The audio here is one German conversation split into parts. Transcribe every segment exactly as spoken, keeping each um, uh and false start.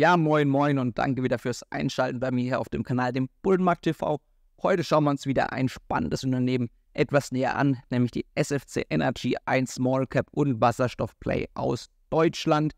Ja, moin moin und danke wieder fürs Einschalten bei mir hier auf dem Kanal, dem Bullmark T V. Heute schauen wir uns wieder ein spannendes Unternehmen etwas näher an, nämlich die S F C Energy, ein Small Cap und Wasserstoff Play aus Deutschland.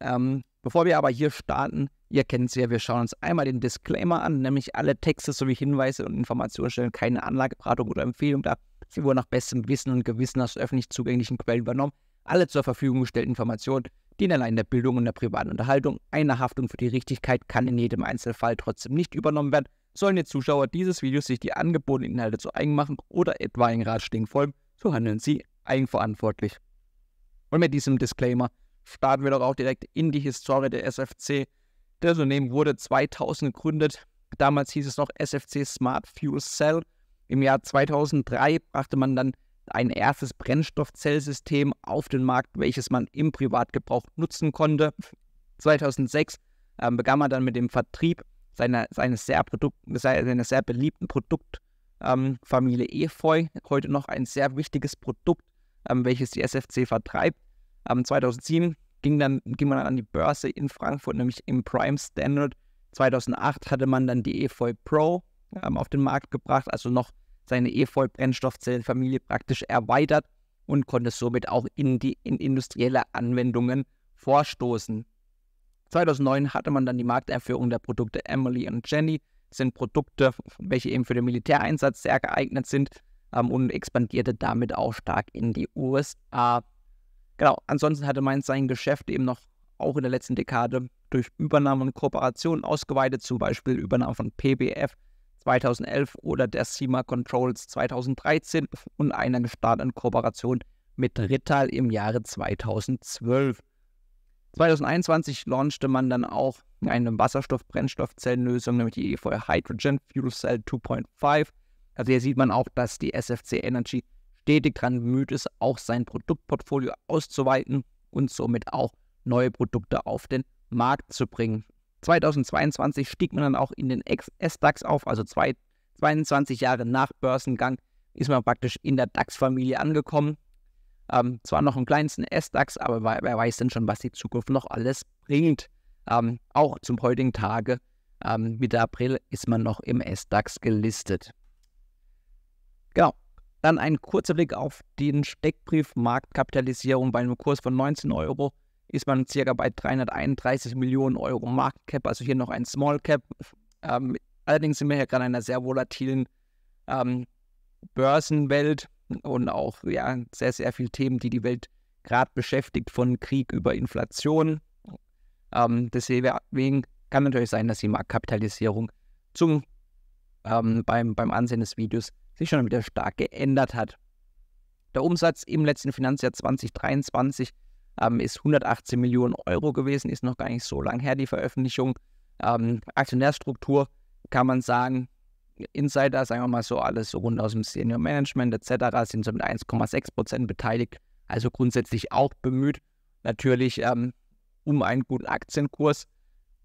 Ähm, bevor wir aber hier starten, ihr kennt es ja, wir schauen uns einmal den Disclaimer an, nämlich alle Texte sowie Hinweise und Informationen stellen keine Anlageberatung oder Empfehlung dar. Sie wurden nach bestem Wissen und Gewissen aus öffentlich zugänglichen Quellen übernommen. Alle zur Verfügung gestellten Informationen dienen allein der Bildung und der privaten Unterhaltung. Eine Haftung für die Richtigkeit kann in jedem Einzelfall trotzdem nicht übernommen werden. Sollen die Zuschauer dieses Videos sich die angebotenen Inhalte zu eigen machen oder etwaigen Ratschlägen folgen, so handeln sie eigenverantwortlich. Und mit diesem Disclaimer starten wir doch auch direkt in die Historie der S F C. Das Unternehmen wurde zweitausend gegründet. Damals hieß es noch S F C Smart Fuel Cell. Im Jahr zweitausenddrei brachte man dann ein erstes Brennstoffzellsystem auf den Markt, welches man im Privatgebrauch nutzen konnte. zweitausendsechs äh, begann man dann mit dem Vertrieb Seine, seine, sehr Produkt, seine sehr beliebten Produktfamilie ähm, EFOY, heute noch ein sehr wichtiges Produkt, ähm, welches die S F C vertreibt. Ähm, zweitausendsieben ging, dann, ging man dann an die Börse in Frankfurt, nämlich im Prime Standard. zweitausendacht hatte man dann die EFOY Pro ähm, auf den Markt gebracht, also noch seine EFOY Brennstoffzellenfamilie praktisch erweitert und konnte somit auch in die in industrielle Anwendungen vorstoßen. zweitausendneun hatte man dann die Markteinführung der Produkte Emily und Jenny. Das sind Produkte, welche eben für den Militäreinsatz sehr geeignet sind ähm, und expandierte damit auch stark in die U S A. Genau, ansonsten hatte man sein Geschäft eben noch auch in der letzten Dekade durch Übernahmen und Kooperationen ausgeweitet, zum Beispiel Übernahme von P B F zweitausendelf oder der SIMA Controls zweitausenddreizehn und einer gestarteten Kooperation mit Rittal im Jahre zweitausendzwölf. zweitausendeinundzwanzig launchte man dann auch eine Wasserstoff-Brennstoffzellenlösung, nämlich die E F O Y Hydrogen Fuel Cell zwei Komma fünf. Also hier sieht man auch, dass die S F C Energy stetig daran bemüht ist, auch sein Produktportfolio auszuweiten und somit auch neue Produkte auf den Markt zu bringen. zweitausendzweiundzwanzig stieg man dann auch in den S DAX auf, also zwei, zweiundzwanzig Jahre nach Börsengang ist man praktisch in der DAX-Familie angekommen. Ähm, zwar noch im kleinsten S DAX, aber wer weiß denn schon, was die Zukunft noch alles bringt. Ähm, auch zum heutigen Tage, ähm, Mitte April, ist man noch im S DAX gelistet. Genau, dann ein kurzer Blick auf den Steckbrief Marktkapitalisierung. Bei einem Kurs von neunzehn Euro ist man ca. bei dreihunderteinunddreißig Millionen Euro Marktcap, also hier noch ein Small Cap. Ähm, allerdings sind wir hier gerade in einer sehr volatilen ähm, Börsenwelt. Und auch ja, sehr, sehr viele Themen, die die Welt gerade beschäftigt, von Krieg über Inflation. Ähm, deswegen kann natürlich sein, dass die Marktkapitalisierung zum, ähm, beim, beim Ansehen des Videos sich schon wieder stark geändert hat. Der Umsatz im letzten Finanzjahr zweitausenddreiundzwanzig ähm, ist hundertachtzehn Millionen Euro gewesen, ist noch gar nicht so lang her, die Veröffentlichung. Ähm, Aktionärstruktur kann man sagen, Insider, sagen wir mal so, alles so rund aus dem Senior Management et cetera, sind so mit eins Komma sechs Prozent beteiligt, also grundsätzlich auch bemüht, natürlich ähm, um einen guten Aktienkurs.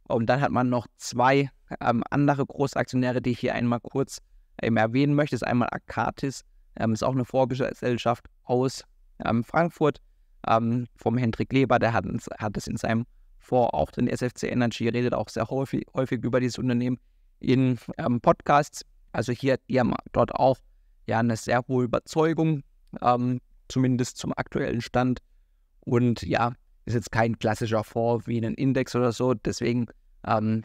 Und dann hat man noch zwei ähm, andere Großaktionäre, die ich hier einmal kurz ähm, erwähnen möchte. Das ist einmal Akatis, ähm, ist auch eine Vorgesellschaft aus ähm, Frankfurt, ähm, vom Hendrik Leber, der hat, hat es in seinem Fonds auch den S F C Energy, redet auch sehr häufig, häufig über dieses Unternehmen in ähm, Podcasts, also hier die haben dort auch ja eine sehr hohe Überzeugung, ähm, zumindest zum aktuellen Stand. Und ja, ist jetzt kein klassischer Fonds wie ein Index oder so, deswegen ähm,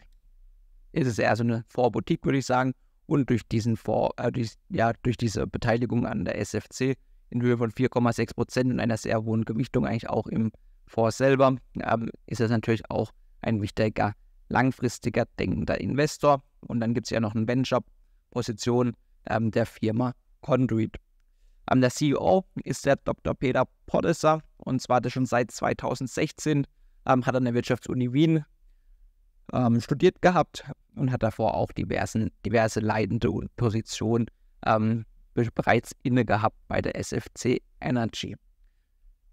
ist es eher so eine Fondsboutique, würde ich sagen. Und durch diesen Fonds, äh, durch, ja, durch diese Beteiligung an der S F C in Höhe von vier Komma sechs Prozent und einer sehr hohen Gewichtung eigentlich auch im Fonds selber, ähm, ist das natürlich auch ein wichtiger, langfristiger denkender Investor. Und dann gibt es ja noch eine Venture-Position ähm, der Firma Conduit. Ähm, der C E O ist der Doktor Peter Podesser, und zwar hat er schon seit zweitausendsechzehn, ähm, hat er an der Wirtschaftsuni Wien ähm, studiert gehabt und hat davor auch diversen, diverse leitende Positionen ähm, bereits inne gehabt bei der S F C Energy.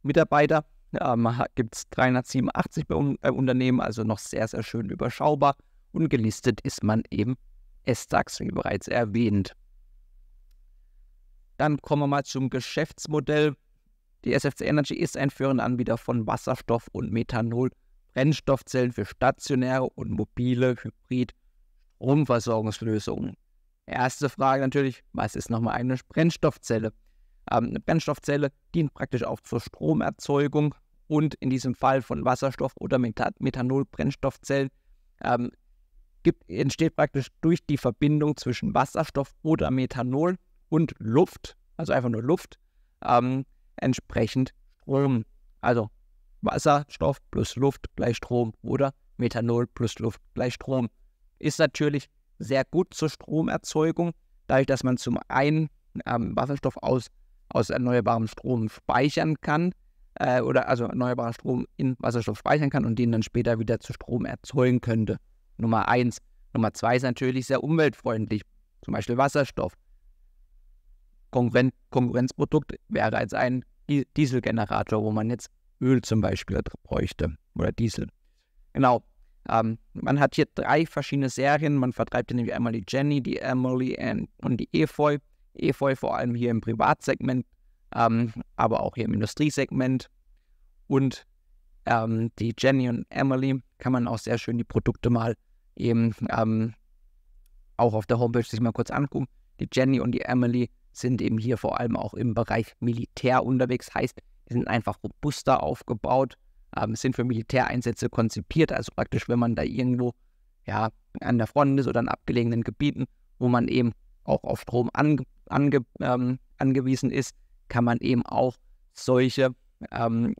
Mitarbeiter ähm, gibt es dreihundertsiebenundachtzig bei, bei Unternehmen, also noch sehr, sehr schön überschaubar. Und gelistet ist man eben S DAX, wie bereits erwähnt. Dann kommen wir mal zum Geschäftsmodell. Die S F C Energy ist ein führender Anbieter von Wasserstoff und Methanol Brennstoffzellen für stationäre und mobile Hybrid-Stromversorgungslösungen. Erste Frage natürlich, was ist nochmal eine Brennstoffzelle? Ähm, eine Brennstoffzelle dient praktisch auch zur Stromerzeugung und in diesem Fall von Wasserstoff- oder Methanol-Brennstoffzellen ähm, gibt, entsteht praktisch durch die Verbindung zwischen Wasserstoff oder Methanol und Luft, also einfach nur Luft, ähm, entsprechend Strom. Also Wasserstoff plus Luft gleich Strom oder Methanol plus Luft gleich Strom. Ist natürlich sehr gut zur Stromerzeugung, dadurch, dass man zum einen ähm, Wasserstoff aus, aus erneuerbarem Strom speichern kann, äh, oder also erneuerbaren Strom in Wasserstoff speichern kann und den dann später wieder zu Strom erzeugen könnte. Nummer eins. Nummer zwei ist natürlich sehr umweltfreundlich, zum Beispiel Wasserstoff. Konkurren- Konkurrenzprodukt wäre als ein Dieselgenerator, wo man jetzt Öl zum Beispiel bräuchte oder Diesel. Genau. Ähm, man hat hier drei verschiedene Serien. Man vertreibt hier nämlich einmal die Jenny, die Emily und die EFOY. EFOY vor allem hier im Privatsegment, ähm, aber auch hier im Industriesegment. Und ähm, die Jenny und Emily kann man auch sehr schön die Produkte mal eben ähm, auch auf der Homepage sich mal kurz angucken. Die Jenny und die Emily sind eben hier vor allem auch im Bereich Militär unterwegs. Heißt, die sind einfach robuster aufgebaut, ähm, sind für Militäreinsätze konzipiert. Also praktisch, wenn man da irgendwo ja, an der Front ist oder in abgelegenen Gebieten, wo man eben auch auf Strom ange, ange, ähm, angewiesen ist, kann man eben auch solche ähm,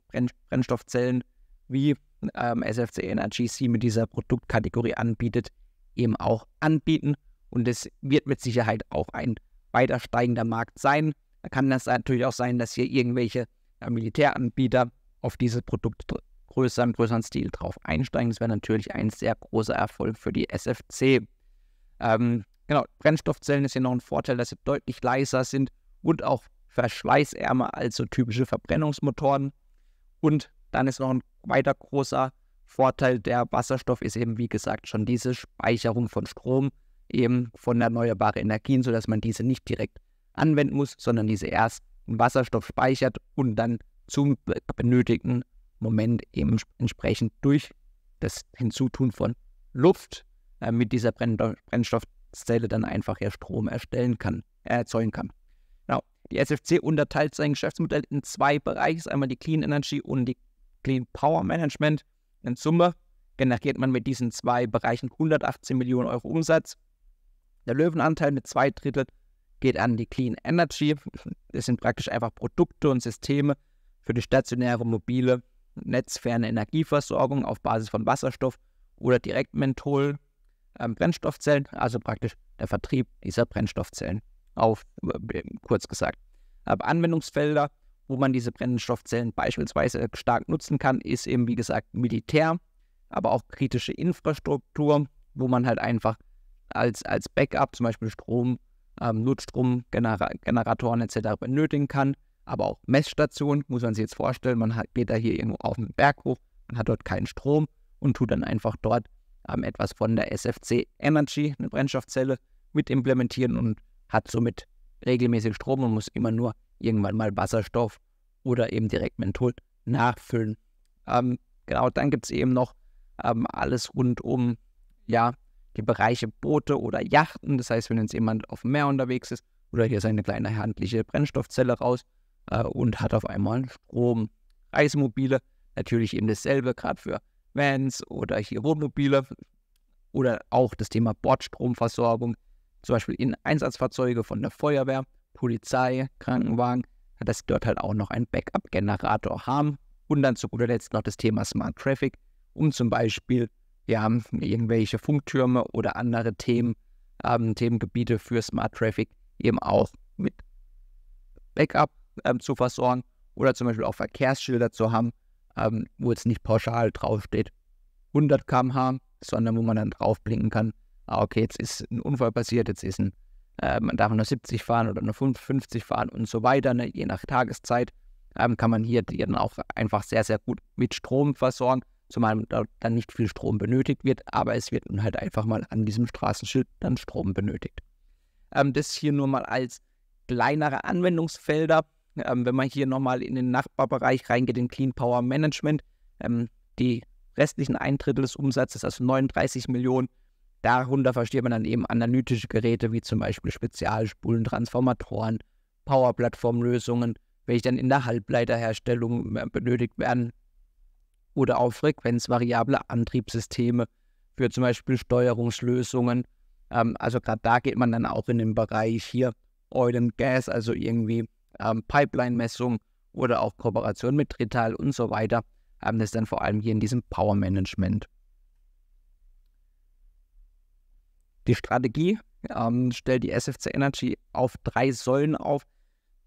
Brennstoffzellen wie ähm, S F C Energy sie mit dieser Produktkategorie anbietet, eben auch anbieten. Und es wird mit Sicherheit auch ein weiter steigender Markt sein. Da kann das natürlich auch sein, dass hier irgendwelche äh, Militäranbieter auf dieses Produkt größer im größeren Stil drauf einsteigen. Das wäre natürlich ein sehr großer Erfolg für die S F C. Ähm, genau, Brennstoffzellen ist hier noch ein Vorteil, dass sie deutlich leiser sind und auch verschleißärmer als so typische Verbrennungsmotoren. Und dann ist noch ein weiter großer Vorteil der Wasserstoff ist eben, wie gesagt, schon diese Speicherung von Strom eben von erneuerbaren Energien, sodass man diese nicht direkt anwenden muss, sondern diese erst in Wasserstoff speichert und dann zum benötigten Moment eben entsprechend durch das Hinzutun von Luft äh, mit dieser Brennstoffzelle dann einfach ja Strom erstellen kann, äh, erzeugen kann. Genau. Die S F C unterteilt sein Geschäftsmodell in zwei Bereiche, einmal die Clean Energy und die Clean Power Management. In Summe generiert man mit diesen zwei Bereichen hundertachtzehn Millionen Euro Umsatz. Der Löwenanteil mit zwei Drittel geht an die Clean Energy. Das sind praktisch einfach Produkte und Systeme für die stationäre, mobile, netzferne Energieversorgung auf Basis von Wasserstoff oder Direktmenthol, äh, Brennstoffzellen, also praktisch der Vertrieb dieser Brennstoffzellen, auf, äh, kurz gesagt. Aber Anwendungsfelder, wo man diese Brennstoffzellen beispielsweise stark nutzen kann, ist eben wie gesagt Militär, aber auch kritische Infrastruktur, wo man halt einfach Als, als Backup, zum Beispiel Strom, ähm, Notstromgeneratoren et cetera benötigen kann, aber auch Messstationen, muss man sich jetzt vorstellen, man hat, geht da hier irgendwo auf den Berg hoch, man hat dort keinen Strom und tut dann einfach dort ähm, etwas von der S F C Energy, eine Brennstoffzelle, mit implementieren und hat somit regelmäßig Strom und muss immer nur irgendwann mal Wasserstoff oder eben direkt Menthol nachfüllen. Ähm, genau, dann gibt es eben noch ähm, alles rund um, ja, die Bereiche Boote oder Yachten, das heißt, wenn jetzt jemand auf dem Meer unterwegs ist oder hier seine kleine handliche Brennstoffzelle raus äh, und hat auf einmal Strom. Reisemobile, natürlich eben dasselbe, gerade für Vans oder hier Wohnmobile oder auch das Thema Bordstromversorgung, zum Beispiel in Einsatzfahrzeuge von der Feuerwehr, Polizei, Krankenwagen, dass sie dort halt auch noch einen Backup-Generator haben und dann zu guter Letzt noch das Thema Smart Traffic, um zum Beispiel Wir haben irgendwelche Funktürme oder andere Themen, ähm, Themengebiete für Smart Traffic eben auch mit Backup ähm, zu versorgen oder zum Beispiel auch Verkehrsschilder zu haben, ähm, wo jetzt nicht pauschal draufsteht hundert Kilometer pro Stunde, sondern wo man dann draufblinken kann, ah, okay, jetzt ist ein Unfall passiert, jetzt ist ein, äh, man darf nur siebzig fahren oder nur fünfzig fahren und so weiter, ne? Je nach Tageszeit ähm, kann man hier die dann auch einfach sehr, sehr gut mit Strom versorgen, zumal dann nicht viel Strom benötigt wird, aber es wird nun halt einfach mal an diesem Straßenschild dann Strom benötigt. Ähm, das hier nur mal als kleinere Anwendungsfelder. Ähm, wenn man hier nochmal in den Nachbarbereich reingeht, in Clean Power Management, ähm, die restlichen ein Drittel des Umsatzes, also neununddreißig Millionen. Darunter versteht man dann eben analytische Geräte wie zum Beispiel Spezialspulen, Transformatoren, Powerplattformlösungen, welche dann in der Halbleiterherstellung benötigt werden oder auch frequenzvariable Antriebssysteme für zum Beispiel Steuerungslösungen. Ähm, also gerade da geht man dann auch in den Bereich hier Oil and Gas, also irgendwie ähm, Pipeline-Messung oder auch Kooperation mit Rittal und so weiter. Ähm, das ist dann vor allem hier in diesem Power-Management. Die Strategie ähm, stellt die S F C Energy auf drei Säulen auf.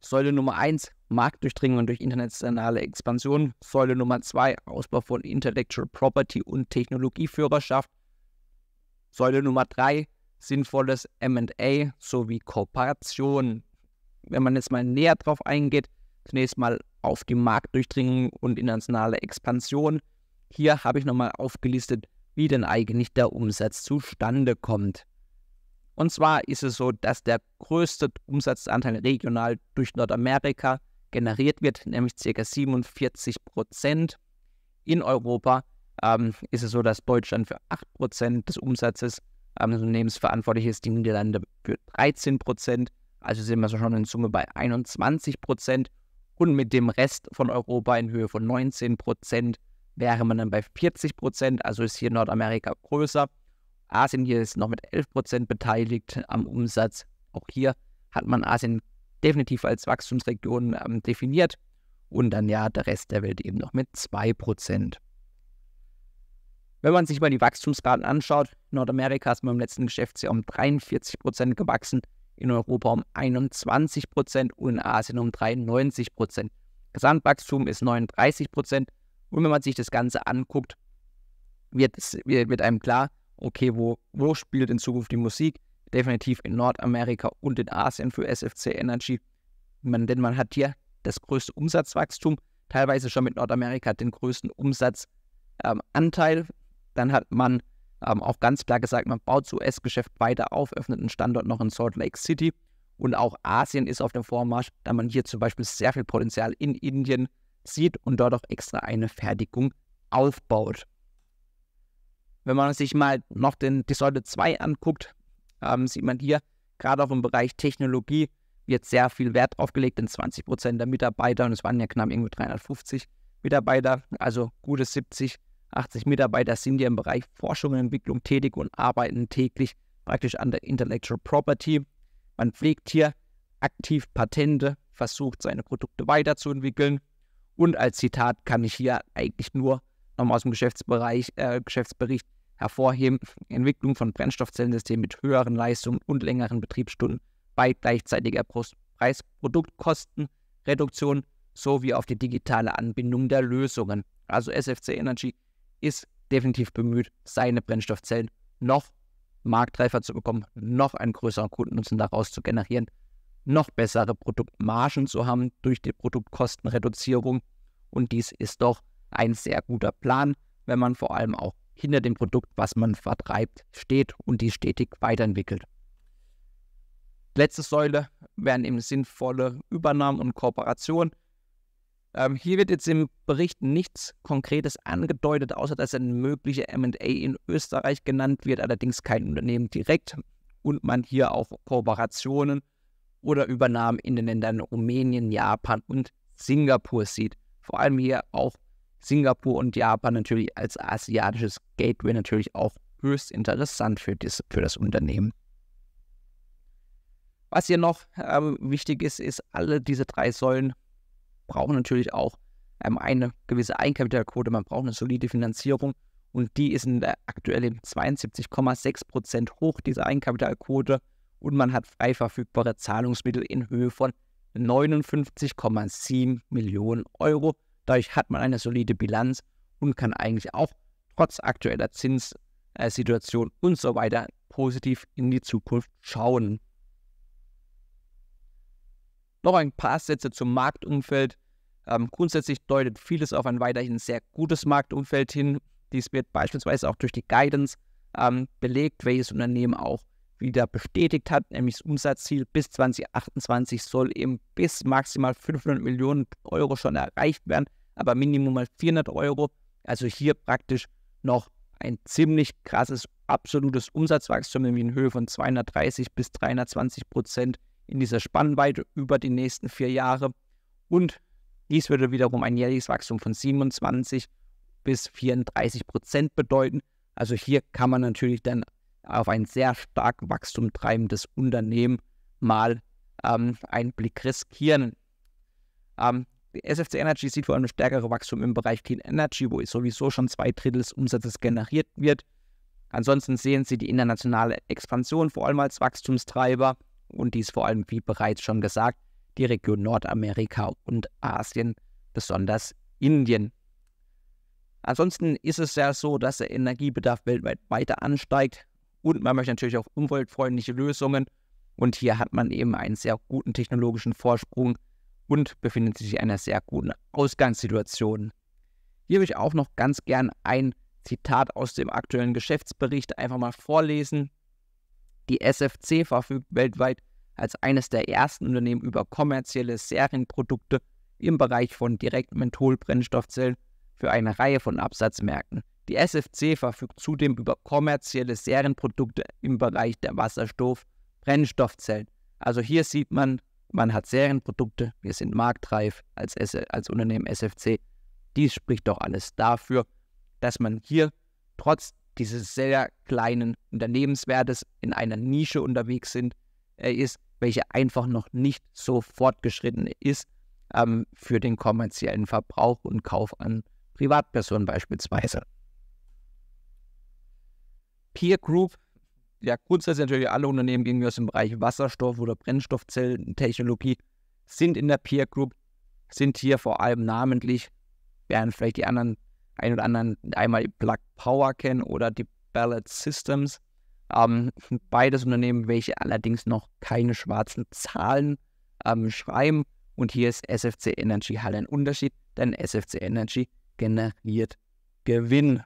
Säule Nummer eins, Marktdurchdringung durch internationale Expansion. Säule Nummer zwei, Ausbau von Intellectual Property und Technologieführerschaft. Säule Nummer drei, sinnvolles M und A sowie Kooperation. Wenn man jetzt mal näher drauf eingeht, zunächst mal auf die Marktdurchdringung und internationale Expansion. Hier habe ich nochmal aufgelistet, wie denn eigentlich der Umsatz zustande kommt. Und zwar ist es so, dass der größte Umsatzanteil regional durch Nordamerika generiert wird, nämlich ca. siebenundvierzig Prozent. In Europa ähm, ist es so, dass Deutschland für acht Prozent des Umsatzes ähm, des Unternehmens verantwortlich ist, die Niederlande für dreizehn Prozent. Also sind wir schon in Summe bei einundzwanzig Prozent. Und mit dem Rest von Europa in Höhe von neunzehn Prozent wäre man dann bei vierzig Prozent. Also ist hier Nordamerika größer. Asien hier ist noch mit elf Prozent beteiligt am Umsatz. Auch hier hat man Asien definitiv als Wachstumsregion ähm, definiert. Und dann ja der Rest der Welt eben noch mit zwei Prozent. Wenn man sich mal die Wachstumsraten anschaut, Nordamerika ist beim letzten Geschäftsjahr um dreiundvierzig Prozent gewachsen, in Europa um einundzwanzig Prozent und in Asien um dreiundneunzig Prozent. Gesamtwachstum ist neununddreißig Prozent. Und wenn man sich das Ganze anguckt, wird, wird einem klar, okay, wo, wo spielt in Zukunft die Musik? Definitiv in Nordamerika und in Asien für S F C Energy. Man, denn man hat hier das größte Umsatzwachstum, teilweise schon mit Nordamerika den größten Umsatzanteil. Ähm, Dann hat man ähm, auch ganz klar gesagt, man baut das U S-Geschäft weiter auf, öffnet einen Standort noch in Salt Lake City. Und auch Asien ist auf dem Vormarsch, da man hier zum Beispiel sehr viel Potenzial in Indien sieht und dort auch extra eine Fertigung aufbaut. Wenn man sich mal noch den, die Säule zwei anguckt, ähm, sieht man hier, gerade auch im Bereich Technologie wird sehr viel Wert drauf gelegt, denn zwanzig Prozent der Mitarbeiter, und es waren ja knapp irgendwie dreihundertfünfzig Mitarbeiter, also gute siebzig, achtzig Mitarbeiter sind hier im Bereich Forschung und Entwicklung tätig und arbeiten täglich praktisch an der Intellectual Property. Man pflegt hier aktiv Patente, versucht seine Produkte weiterzuentwickeln und als Zitat kann ich hier eigentlich nur nochmal aus dem Geschäftsbereich, äh, Geschäftsbericht hervorheben, Entwicklung von Brennstoffzellensystemen mit höheren Leistungen und längeren Betriebsstunden bei gleichzeitiger Preis-Produktkostenreduktion sowie auf die digitale Anbindung der Lösungen. Also S F C Energy ist definitiv bemüht, seine Brennstoffzellen noch marktreifer zu bekommen, noch einen größeren Kundennutzen daraus zu generieren, noch bessere Produktmargen zu haben durch die Produktkostenreduzierung. Und dies ist doch ein sehr guter Plan, wenn man vor allem auch hinter dem Produkt, was man vertreibt, steht und die stetig weiterentwickelt. Letzte Säule wären eben sinnvolle Übernahmen und Kooperationen. Ähm, hier wird jetzt im Bericht nichts Konkretes angedeutet, außer dass ein möglicher M und A in Österreich genannt wird, allerdings kein Unternehmen direkt und man hier auch Kooperationen oder Übernahmen in den Ländern Rumänien, Japan und Singapur sieht. Vor allem hier auch Singapur und Japan natürlich als asiatisches Gateway natürlich auch höchst interessant für das, für das Unternehmen. Was hier noch ähm, wichtig ist, ist, alle diese drei Säulen brauchen natürlich auch ähm, eine gewisse Eigenkapitalquote, man braucht eine solide Finanzierung und die ist in der aktuellen zweiundsiebzig Komma sechs Prozent hoch, diese Eigenkapitalquote, und man hat frei verfügbare Zahlungsmittel in Höhe von neunundfünfzig Komma sieben Millionen Euro. Dadurch hat man eine solide Bilanz und kann eigentlich auch trotz aktueller Zinssituation und so weiter positiv in die Zukunft schauen. Noch ein paar Sätze zum Marktumfeld. Ähm, grundsätzlich deutet vieles auf ein weiterhin sehr gutes Marktumfeld hin. Dies wird beispielsweise auch durch die Guidance ähm, belegt, welches Unternehmen auch wieder bestätigt hat, nämlich das Umsatzziel bis zweitausendachtundzwanzig soll eben bis maximal fünfhundert Millionen Euro schon erreicht werden, aber minimal vierhundert Euro, Also hier praktisch noch ein ziemlich krasses absolutes Umsatzwachstum in Höhe von zweihundertdreißig bis dreihundertzwanzig Prozent in dieser Spannweite über die nächsten vier Jahre. Und dies würde wiederum ein jährliches Wachstum von siebenundzwanzig bis vierunddreißig Prozent bedeuten. Also hier kann man natürlich dann auf ein sehr stark wachstum treibendes Unternehmen mal ähm, einen Blick riskieren. Ähm, die S F C Energy sieht vor allem stärkere Wachstum im Bereich Clean Energy, wo sowieso schon zwei Drittel des Umsatzes generiert wird. Ansonsten sehen Sie die internationale Expansion vor allem als Wachstumstreiber und dies vor allem, wie bereits schon gesagt, die Region Nordamerika und Asien, besonders Indien. Ansonsten ist es ja so, dass der Energiebedarf weltweit weiter ansteigt und man möchte natürlich auch umweltfreundliche Lösungen und hier hat man eben einen sehr guten technologischen Vorsprung und befindet sich in einer sehr guten Ausgangssituation. Hier würde ich auch noch ganz gern ein Zitat aus dem aktuellen Geschäftsbericht einfach mal vorlesen. Die S F C verfügt weltweit als eines der ersten Unternehmen über kommerzielle Serienprodukte im Bereich von Direktmentholbrennstoffzellen für eine Reihe von Absatzmärkten. Die S F C verfügt zudem über kommerzielle Serienprodukte im Bereich der Wasserstoff-Brennstoffzellen. Also hier sieht man, man hat Serienprodukte, wir sind marktreif als, als Unternehmen S F C. Dies spricht doch alles dafür, dass man hier trotz dieses sehr kleinen Unternehmenswertes in einer Nische unterwegs sind, äh, ist, welche einfach noch nicht so fortgeschritten ist ähm, für den kommerziellen Verbrauch und Kauf an Privatpersonen beispielsweise. Peer Group, ja grundsätzlich natürlich alle Unternehmen gegenüber aus dem Bereich Wasserstoff oder Brennstoffzellentechnologie sind in der Peer Group, sind hier vor allem namentlich, während vielleicht die anderen ein oder anderen einmal die Plug Power kennen oder die Ballard Systems. Ähm, beides Unternehmen, welche allerdings noch keine schwarzen Zahlen ähm, schreiben. Und hier ist S F C Energy halt ein Unterschied, denn S F C Energy generiert Gewinn.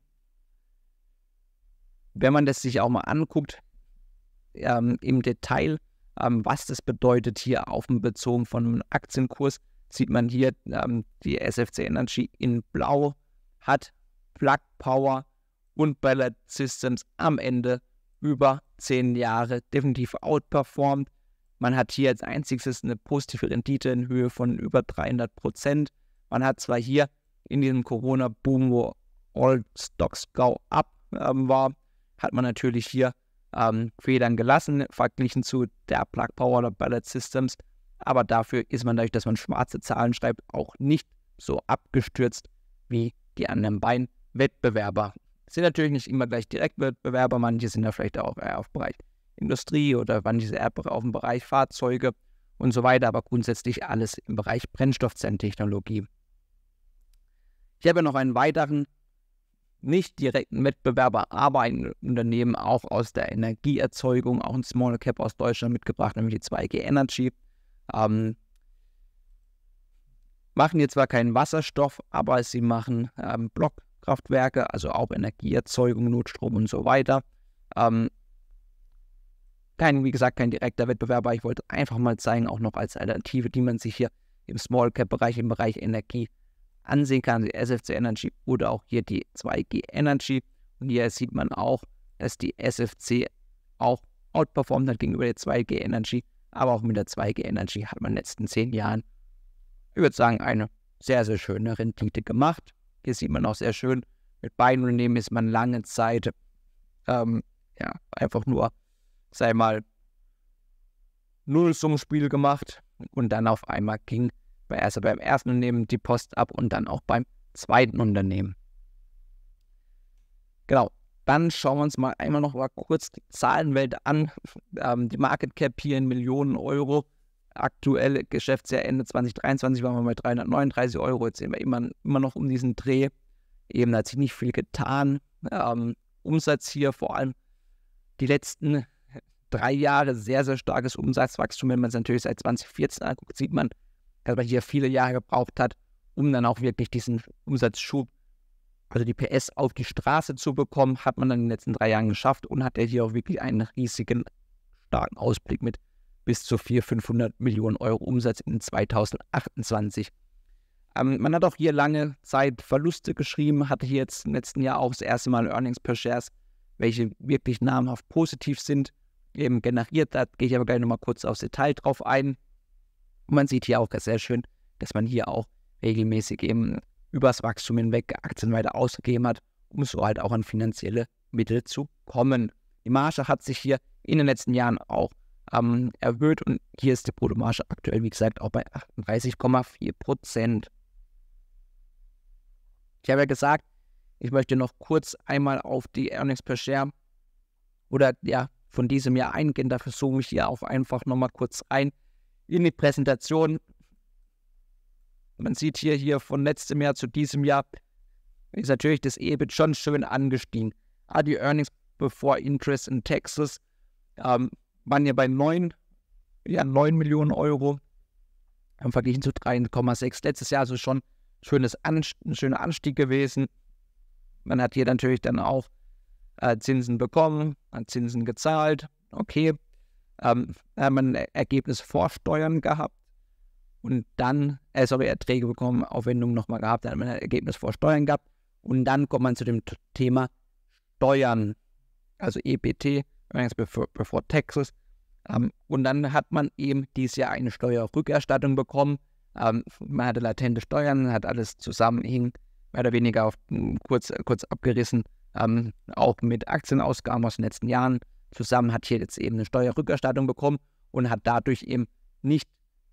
Wenn man das sich auch mal anguckt ähm, im Detail, ähm, was das bedeutet hier auf dem Bezug von einem Aktienkurs, sieht man hier ähm, die S F C Energy in blau, hat Plug Power und Ballard Systems am Ende über zehn Jahre definitiv outperformed. Man hat hier als einziges eine positive Rendite in Höhe von über dreihundert Prozent. Man hat zwar hier in diesem Corona-Boom, wo all stocks go up ähm, war, hat man natürlich hier ähm, Federn gelassen, verglichen zu der Plug Power oder Ballard Systems. Aber dafür ist man dadurch, dass man schwarze Zahlen schreibt, auch nicht so abgestürzt wie die anderen beiden Wettbewerber. Sind natürlich nicht immer gleich Direktwettbewerber, manche sind da vielleicht auch eher auf dem Bereich Industrie oder manche eher auf dem Bereich Fahrzeuge und so weiter, aber grundsätzlich alles im Bereich Brennstoffzellentechnologie. Ich habe noch einen weiteren, nicht direkten Wettbewerber, aber ein Unternehmen auch aus der Energieerzeugung, auch ein Small Cap aus Deutschland mitgebracht, nämlich die zwei G Energy. Ähm, machen hier zwar keinen Wasserstoff, aber sie machen ähm, Blockkraftwerke, also auch Energieerzeugung, Notstrom und so weiter. Ähm, kein, wie gesagt, kein direkter Wettbewerber. Ich wollte einfach mal zeigen, auch noch als Alternative, die man sich hier im Small Cap Bereich, im Bereich Energie ansehen kann, die S F C Energy oder auch hier die zwei G Energy. Und hier sieht man auch, dass die S F C auch outperformt hat gegenüber der zwei G Energy, aber auch mit der zwei G Energy hat man in den letzten zehn Jahren, ich würde sagen, eine sehr, sehr schöne Rendite gemacht. Hier sieht man auch sehr schön, mit beiden Unternehmen ist man lange Zeit ähm, ja, einfach nur, sei mal, Nullsummspiel gemacht und dann auf einmal ging bei, erst beim ersten Unternehmen die Post ab und dann auch beim zweiten Unternehmen. Genau, dann schauen wir uns mal einmal noch mal kurz die Zahlenwelt an. Ähm, die Market Cap hier in Millionen Euro. Aktuelle Geschäftsjahr Ende zweitausenddreiundzwanzig waren wir bei dreihundertneununddreißig Euro, jetzt sehen wir immer, immer noch um diesen Dreh, eben hat sich nicht viel getan, ähm, Umsatz hier vor allem die letzten drei Jahre sehr, sehr starkes Umsatzwachstum, wenn man es natürlich seit zweitausendvierzehn anguckt, sieht man, dass man hier viele Jahre gebraucht hat, um dann auch wirklich diesen Umsatzschub, also die P S auf die Straße zu bekommen, hat man dann in den letzten drei Jahren geschafft und hat ja hier auch wirklich einen riesigen, starken Ausblick mit bis zu vierhundert, fünfhundert Millionen Euro Umsatz in zweitausendachtundzwanzig. Ähm, man hat auch hier lange Zeit Verluste geschrieben, hatte hier jetzt im letzten Jahr auch das erste Mal Earnings per Shares, welche wirklich namhaft positiv sind, eben generiert hat. Gehe ich aber gleich nochmal kurz aufs Detail drauf ein. Und man sieht hier auch sehr schön, dass man hier auch regelmäßig eben übers Wachstum hinweg Aktien weiter ausgegeben hat, um so halt auch an finanzielle Mittel zu kommen. Die Marge hat sich hier in den letzten Jahren auch ähm, erhöht und hier ist die Bruttomarge aktuell, wie gesagt, auch bei achtunddreißig Komma vier Prozent. Ich habe ja gesagt, ich möchte noch kurz einmal auf die Earnings per Share oder ja von diesem Jahr eingehen. Dafür zoome ich hier auch einfach nochmal kurz ein in die Präsentation. Man sieht hier, hier von letztem Jahr zu diesem Jahr ist natürlich das E B I T schon schön angestiegen. Ah, die Earnings before Interest in Taxes ähm, waren ja bei neun, ja, neun Millionen Euro im Vergleich zu drei Komma sechs letztes Jahr, also schon schönes Anstieg, ein schöner Anstieg gewesen. Man hat hier natürlich dann auch äh, Zinsen bekommen, hat Zinsen gezahlt, okay. Ähm, hat man Ergebnis vor Steuern gehabt und dann, äh, sorry, Erträge bekommen, Aufwendungen nochmal gehabt, dann hat man ein Ergebnis vor Steuern gehabt und dann kommt man zu dem Thema Steuern, also E B T, Earnings before, before Taxes. Ähm, und dann hat man eben dieses Jahr eine Steuerrückerstattung bekommen. Ähm, man hatte latente Steuern, hat alles zusammenhing, mehr oder weniger auf, kurz, kurz abgerissen, ähm, auch mit Aktienausgaben aus den letzten Jahren zusammen, hat hier jetzt eben eine Steuerrückerstattung bekommen und hat dadurch eben nicht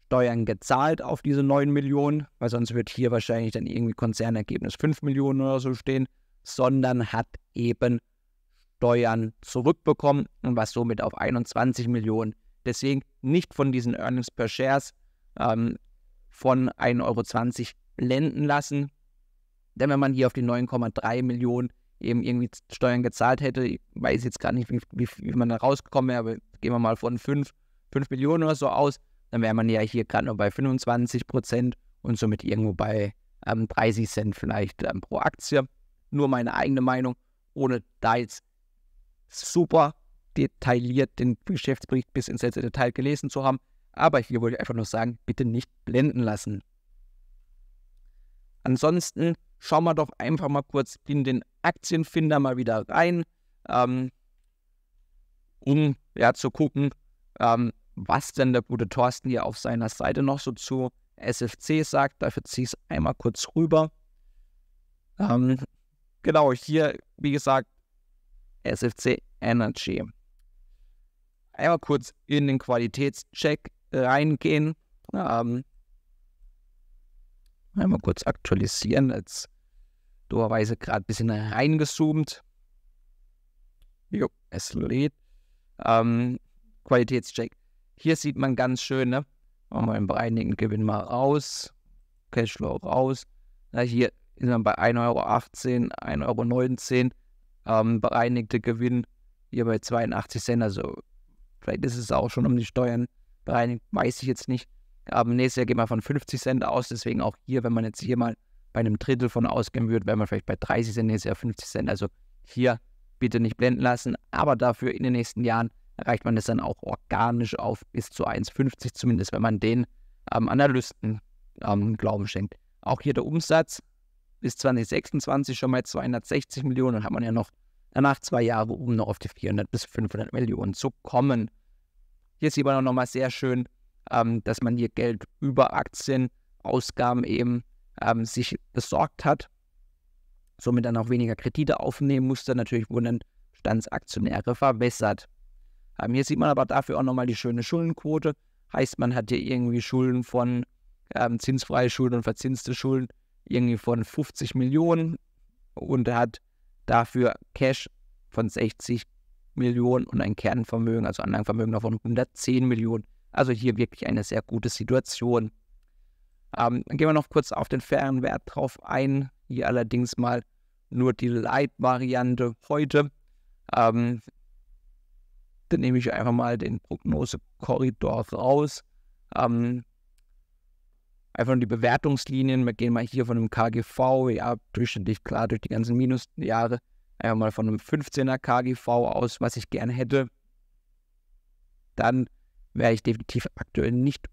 Steuern gezahlt auf diese neun Millionen, weil sonst wird hier wahrscheinlich dann irgendwie Konzernergebnis fünf Millionen oder so stehen, sondern hat eben Steuern zurückbekommen und war somit auf einundzwanzig Millionen. Deswegen nicht von diesen Earnings per Shares ähm, von ein Euro zwanzig blenden lassen. Denn wenn man hier auf die neun Komma drei Millionen eben irgendwie Steuern gezahlt hätte, ich weiß jetzt gar nicht, wie, wie, wie man da rausgekommen wäre, aber gehen wir mal von fünf Millionen oder so aus, dann wäre man ja hier gerade nur bei fünfundzwanzig Prozent und somit irgendwo bei ähm, dreißig Cent vielleicht ähm, pro Aktie. Nur meine eigene Meinung, ohne da jetzt super detailliert den Geschäftsbericht bis ins letzte Detail gelesen zu haben. Aber hier wollte ich einfach nur sagen, bitte nicht blenden lassen. Ansonsten schauen wir doch einfach mal kurz in den Aktienfinder mal wieder rein, ähm, um ja, zu gucken, ähm, was denn der gute Thorsten hier auf seiner Seite noch so zu S F C sagt. Dafür ziehe ich es einmal kurz rüber. Ähm, genau, hier, wie gesagt, S F C Energy. Einmal kurz in den Qualitätscheck reingehen. Ähm, einmal kurz aktualisieren. Jetzt dummerweise gerade ein bisschen reingezoomt. Jo, es lädt. Ähm, Qualitätscheck. Hier sieht man ganz schön, ne? Machen wir den bereinigten Gewinn mal raus. Cashflow raus. Na, hier ist man bei ein Euro achtzehn, ein Euro neunzehn. Ähm, bereinigte Gewinn hier bei zweiundachtzig Cent, also vielleicht ist es auch schon um die Steuern bereinigt, weiß ich jetzt nicht. Aber nächstes Jahr geht man von fünfzig Cent aus, deswegen auch hier, wenn man jetzt hier mal bei einem Drittel von ausgehen würde, wäre man vielleicht bei dreißig Cent, nächstes Jahr fünfzig Cent. Also hier bitte nicht blenden lassen, aber dafür in den nächsten Jahren erreicht man das dann auch organisch auf bis zu ein Euro fünfzig, zumindest wenn man den ähm, Analysten ähm, Glauben schenkt. Auch hier der Umsatz bis zwanzig sechsundzwanzig schon mal zweihundertsechzig Millionen, dann hat man ja noch danach zwei Jahre, um noch auf die vierhundert bis fünfhundert Millionen zu kommen. Hier sieht man auch nochmal sehr schön, ähm, dass man hier Geld über Aktienausgaben eben ähm, sich besorgt hat, somit dann auch weniger Kredite aufnehmen musste. Natürlich wurden dann Bestandsaktionäre verwässert. Ähm, hier sieht man aber dafür auch nochmal die schöne Schuldenquote. Heißt, man hat hier irgendwie Schulden von ähm, zinsfreie Schulden und verzinste Schulden irgendwie von fünfzig Millionen und hat dafür Cash von sechzig Millionen und ein Kernvermögen, also Anlagenvermögen davon hundertzehn Millionen. Also hier wirklich eine sehr gute Situation. Ähm, dann gehen wir noch kurz auf den fairen Wert drauf ein. Hier allerdings mal nur die Light-Variante heute. Ähm, dann nehme ich einfach mal den Prognosekorridor raus. Ähm, Einfach nur die Bewertungslinien. Wir gehen mal hier von einem K G V, ja, durchschnittlich klar durch die ganzen Minusjahre, einfach mal von einem fünfzehner K G V aus, was ich gerne hätte. Dann wäre ich definitiv aktuell nicht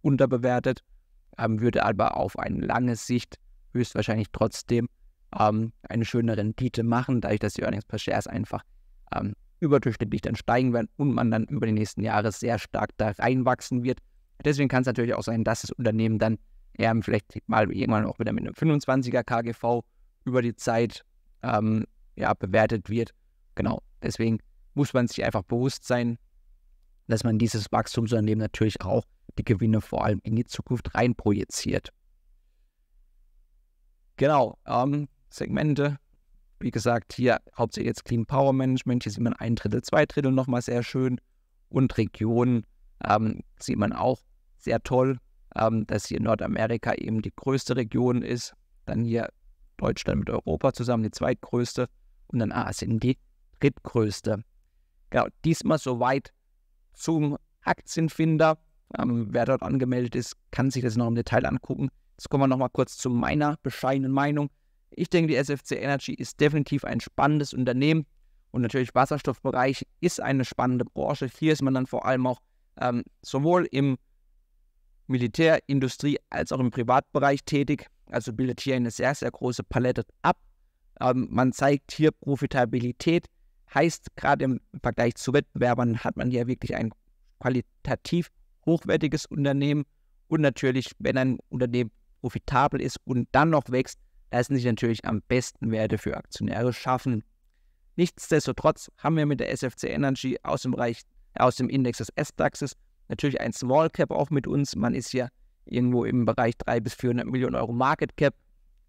unterbewertet. ähm, würde aber auf eine lange Sicht höchstwahrscheinlich trotzdem ähm, eine schöne Rendite machen, dadurch, dass die Earnings per Shares einfach ähm, überdurchschnittlich dann steigen werden und man dann über die nächsten Jahre sehr stark da reinwachsen wird. Deswegen kann es natürlich auch sein, dass das Unternehmen dann eher vielleicht mal irgendwann auch wieder mit einem fünfundzwanziger K G V über die Zeit ähm, ja, bewertet wird. Genau, deswegen muss man sich einfach bewusst sein, dass man dieses Wachstumsunternehmen natürlich auch die Gewinne vor allem in die Zukunft reinprojiziert. Genau, ähm, Segmente, wie gesagt, hier hauptsächlich jetzt Clean Power Management, hier sieht man ein Drittel, zwei Drittel nochmal sehr schön und Regionen ähm, sieht man auch sehr toll, ähm, dass hier Nordamerika eben die größte Region ist, dann hier Deutschland mit Europa zusammen die zweitgrößte und dann Asien die drittgrößte. Genau, diesmal soweit zum Aktienfinder. Ähm, wer dort angemeldet ist, kann sich das noch im Detail angucken. Jetzt kommen wir noch mal kurz zu meiner bescheidenen Meinung. Ich denke, die S F C Energy ist definitiv ein spannendes Unternehmen und natürlich Wasserstoffbereich ist eine spannende Branche. Hier ist man dann vor allem auch ähm, sowohl im Militär, Industrie als auch im Privatbereich tätig. Also bildet hier eine sehr, sehr große Palette ab. Ähm, man zeigt hier Profitabilität. Heißt, gerade im Vergleich zu Wettbewerbern hat man hier wirklich ein qualitativ hochwertiges Unternehmen. Und natürlich, wenn ein Unternehmen profitabel ist und dann noch wächst, lassen sich natürlich am besten Werte für Aktionäre schaffen. Nichtsdestotrotz haben wir mit der S F C Energy aus dem, Bereich, aus dem Index des S DAXes natürlich ein Small Cap auch mit uns. Man ist hier irgendwo im Bereich dreihundert bis vierhundert Millionen Euro Market Cap.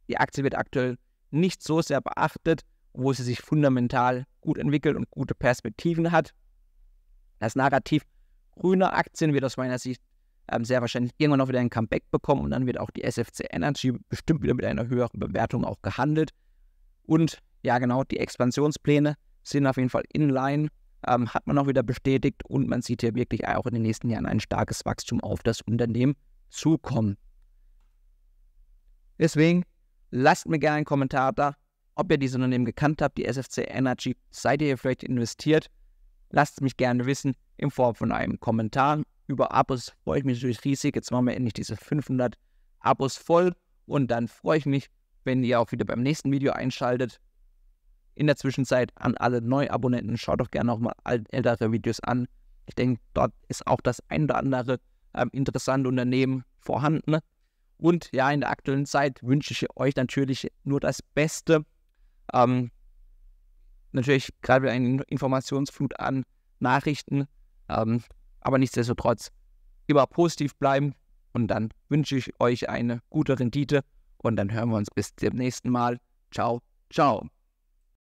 Die Aktie wird aktuell nicht so sehr beachtet, wo sie sich fundamental gut entwickelt und gute Perspektiven hat. Das Narrativ grüner Aktien wird aus meiner Sicht ähm, sehr wahrscheinlich irgendwann auch wieder ein Comeback bekommen und dann wird auch die S F C Energy bestimmt wieder mit einer höheren Bewertung auch gehandelt. Und ja genau, die Expansionspläne sind auf jeden Fall inline, ähm, hat man auch wieder bestätigt und man sieht hier wirklich auch in den nächsten Jahren ein starkes Wachstum auf das Unternehmen zukommen. Deswegen lasst mir gerne einen Kommentar da, ob ihr dieses Unternehmen gekannt habt, die S F C Energy, seid ihr hier vielleicht investiert? Lasst es mich gerne wissen in Form von einem Kommentar. Über Abos freue ich mich natürlich riesig. Jetzt machen wir endlich diese fünfhundert Abos voll und dann freue ich mich, wenn ihr auch wieder beim nächsten Video einschaltet. In der Zwischenzeit an alle Neuabonnenten, schaut doch gerne nochmal ältere Videos an. Ich denke, dort ist auch das ein oder andere äh, interessante Unternehmen vorhanden. Und ja, in der aktuellen Zeit wünsche ich euch natürlich nur das Beste. Ähm, natürlich gerade wieder eine Informationsflut an Nachrichten, ähm, aber nichtsdestotrotz immer positiv bleiben und dann wünsche ich euch eine gute Rendite und dann hören wir uns bis zum nächsten Mal. Ciao, ciao.